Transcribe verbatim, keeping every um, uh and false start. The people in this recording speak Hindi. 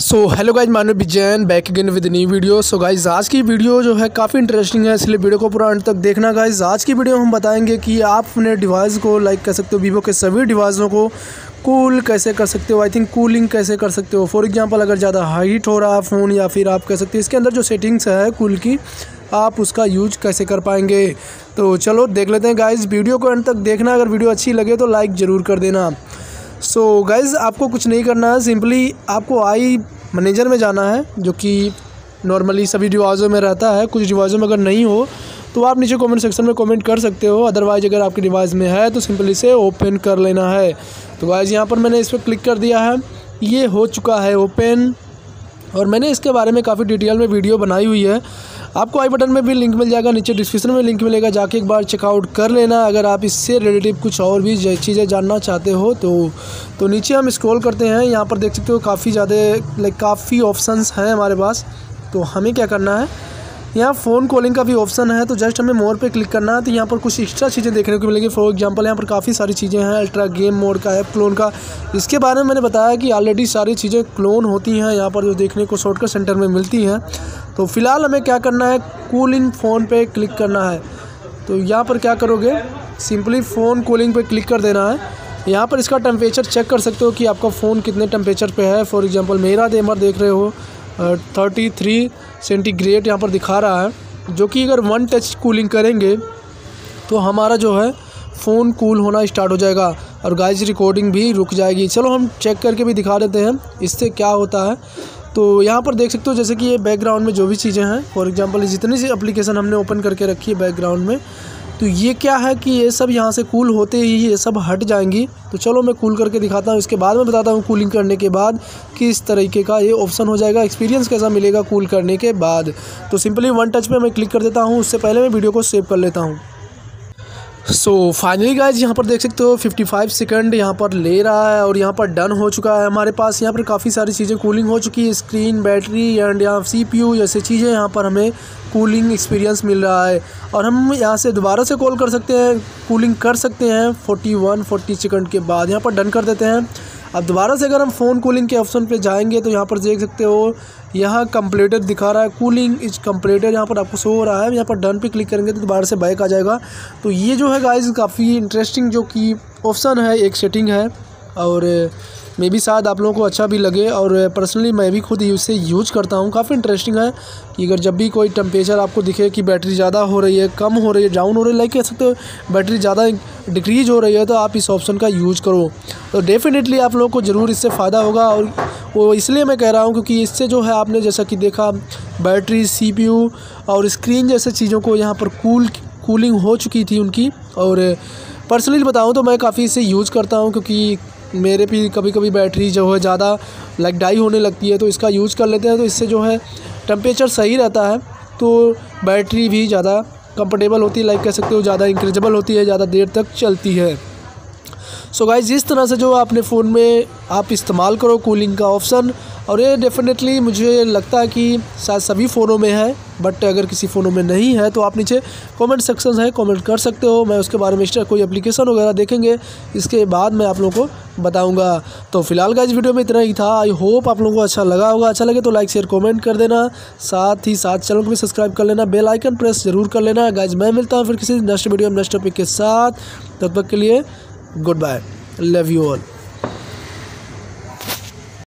So hello guys, Manav Vijayan back again with new video. So guys आज की वीडियो जो है काफ़ी इंटरेस्टिंग है, इसलिए वीडियो को पूरा अंत तक देखना। गाइज आज की वीडियो हम बताएंगे कि आप अपने डिवाइस को लाइक कर सकते हो, वीवो के सभी डिवाइसों को कूल कैसे कर सकते हो, आई थिंक कूलिंग कैसे कर सकते हो। फॉर एग्जांपल अगर ज़्यादा हीट हो रहा है फ़ोन, या फिर आप कह सकते हो इसके अंदर जो सेटिंग्स है कूल की, आप उसका यूज कैसे कर पाएंगे। तो चलो देख लेते हैं गाइज, वीडियो को अंत तक देखना। अगर वीडियो अच्छी लगे तो लाइक ज़रूर कर देना। सो so, गाइज़ आपको कुछ नहीं करना है, सिंपली आपको आई मैनेजर में जाना है, जो कि नॉर्मली सभी डिवाइसों में रहता है। कुछ डिवाइसों में अगर नहीं हो तो आप नीचे कमेंट सेक्शन में कमेंट कर सकते हो, अदरवाइज़ अगर आपके डिवाइस में है तो सिंपली इसे ओपन कर लेना है। तो गाइज़ यहाँ पर मैंने इस पर क्लिक कर दिया है, ये हो चुका है ओपन, और मैंने इसके बारे में काफ़ी डिटेल में वीडियो बनाई हुई है। आपको आई बटन में भी लिंक मिल जाएगा, नीचे डिस्क्रिप्शन में लिंक मिलेगा, जाके एक बार चेकआउट कर लेना। अगर आप इससे रिलेटेड कुछ और भी चीज़ें जानना चाहते हो तो तो नीचे हम स्क्रॉल करते हैं, यहाँ पर देख सकते हो काफ़ी ज़्यादा लाइक काफ़ी ऑप्शंस हैं हमारे पास। तो हमें क्या करना है, यहाँ फ़ोन कॉलिंग का भी ऑप्शन है, तो जस्ट हमें मोर पे क्लिक करना है। तो यहाँ पर कुछ एक्स्ट्रा चीज़ें देखने को मिलेंगी। फॉर एग्जांपल यहाँ पर काफ़ी सारी चीज़ें हैं, अल्ट्रा गेम मोड का है, क्लोन का, इसके बारे में मैंने बताया कि ऑलरेडी सारी चीज़ें क्लोन होती हैं, यहाँ पर जो देखने को शॉर्टकट सेंटर में मिलती हैं। तो फिलहाल हमें क्या करना है, कूल इन फ़ोन पर क्लिक करना है। तो यहाँ पर क्या करोगे, सिंपली फ़ोन कूलिंग पर क्लिक कर देना है। यहाँ पर इसका टेम्परेचर चेक कर सकते हो कि आपका फ़ोन कितने टेम्परेचर पे है। फॉर एग्जांपल मेरा देमर देख रहे हो थर्टी थ्री सेंटीग्रेड यहाँ पर दिखा रहा है, जो कि अगर वन टच कूलिंग करेंगे तो हमारा जो है फ़ोन कूल होना स्टार्ट हो जाएगा, और गाइज रिकॉर्डिंग भी रुक जाएगी। चलो हम चेक करके भी दिखा देते हैं इससे क्या होता है। तो यहाँ पर देख सकते हो जैसे कि ये बैकग्राउंड में जो भी चीज़ें हैं, फॉर एग्जांपल जितनी सी एप्लीकेशन हमने ओपन करके रखी है बैकग्राउंड में, तो ये क्या है कि ये सब यहाँ से कूल होते ही ये सब हट जाएंगी। तो चलो मैं कूल करके दिखाता हूँ, इसके बाद मैं बताता हूँ कूलिंग करने के बाद किस तरीके का ये ऑप्शन हो जाएगा, एक्सपीरियंस कैसा मिलेगा कूल करने के बाद। तो सिंपली वन टच पे मैं क्लिक कर देता हूँ, उससे पहले मैं वीडियो को सेव कर लेता हूँ। सो फाइनली गाइज यहाँ पर देख सकते हो पचपन सेकंड यहाँ पर ले रहा है, और यहाँ पर डन हो चुका है हमारे पास। यहाँ पर काफ़ी सारी चीज़ें कूलिंग हो चुकी है, स्क्रीन, बैटरी एंड यहाँ सीपीयू जैसे चीज़ें, यहाँ पर हमें कूलिंग एक्सपीरियंस मिल रहा है। और हम यहाँ से दोबारा से कॉल कर सकते हैं, कूलिंग कर सकते हैं इकतालीस चालीस सेकंड के बाद। यहाँ पर डन कर देते हैं। अब दोबारा से अगर हम फ़ोन कूलिंग के ऑप्शन पे जाएंगे तो यहाँ पर देख सकते हो यहाँ कंप्लीटेड दिखा रहा है, कूलिंग इज कंप्लीटेड यहाँ पर आपको शो हो रहा है। यहाँ पर डन पे क्लिक करेंगे तो दोबारा से बैक आ जाएगा। तो ये जो है गाइज काफ़ी इंटरेस्टिंग जो कि ऑप्शन है, एक सेटिंग है, और मे बी शायद आप लोगों को अच्छा भी लगे, और पर्सनली मैं भी खुद इसे यूज करता हूँ। काफ़ी इंटरेस्टिंग है कि अगर जब भी कोई टेम्परेचर आपको दिखे कि बैटरी ज़्यादा हो रही है, कम हो रही है, डाउन हो रही है, लाइक कह सकते हो बैटरी ज़्यादा डिक्रीज हो रही है, तो आप इस ऑप्शन का यूज करो। तो डेफिनेटली आप लोगों को ज़रूर इससे फ़ायदा होगा, और वो इसलिए मैं कह रहा हूँ क्योंकि इससे जो है आपने जैसा कि देखा बैटरी, सीपीयू और स्क्रीन जैसे चीज़ों को यहाँ पर कूल कूलिंग हो चुकी थी उनकी। और पर्सनली बताऊँ तो मैं काफ़ी इसे यूज़ करता हूँ, क्योंकि मेरे भी कभी कभी बैटरी जो है ज़्यादा लाइक डाई होने लगती है, तो इसका यूज कर लेते हैं। तो इससे जो है टेम्परेचर सही रहता है, तो बैटरी भी ज़्यादा कंफर्टेबल होती है, लाइक कह सकते हो ज़्यादा इंक्रीजेबल होती है, ज़्यादा देर तक चलती है। सो गाइज इस तरह से जो अपने फ़ोन में आप इस्तेमाल करो कूलिंग का ऑप्शन, और ये डेफिनेटली मुझे लगता है कि शायद सभी फ़ोनों में है, बट अगर किसी फ़ोनों में नहीं है तो आप नीचे कमेंट सेक्शन है, कमेंट कर सकते हो। मैं उसके बारे में एक्स्ट्रा कोई एप्लीकेशन वगैरह देखेंगे इसके बाद मैं आप लोगों को बताऊंगा। तो फिलहाल गाइस वीडियो में इतना ही था, आई होप आप लोगों को अच्छा लगा होगा। अच्छा लगे तो लाइक शेयर कमेंट कर देना, साथ ही साथ चैनल को भी सब्सक्राइब कर लेना, बेल आइकन प्रेस जरूर कर लेना। गाइस मैं मिलता हूँ फिर किसी नेक्स्ट वीडियो में नेक्स्ट टॉपिक के साथ, तब तक के लिए goodbye, love you all.